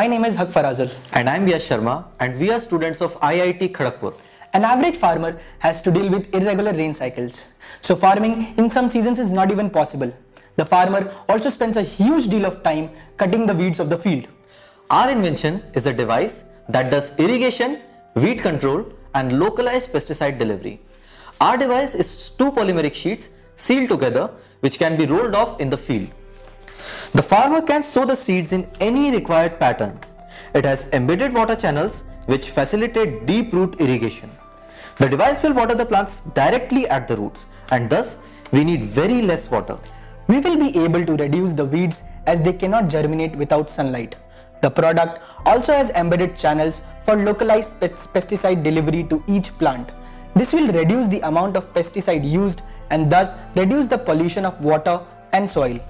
My name is Haque Farazul. And I'm Vyas Sharma, and we are students of IIT Kharagpur. An average farmer has to deal with irregular rain cycles. So farming in some seasons is not even possible. The farmer also spends a huge deal of time cutting the weeds of the field. Our invention is a device that does irrigation, weed control, and localized pesticide delivery. Our device is two polymeric sheets sealed together which can be rolled off in the field. The farmer can sow the seeds in any required pattern. It has embedded water channels which facilitate deep root irrigation. The device will water the plants directly at the roots, and thus we need very less water. We will be able to reduce the weeds as they cannot germinate without sunlight. The product also has embedded channels for localized pesticide delivery to each plant. This will reduce the amount of pesticide used and thus reduce the pollution of water and soil.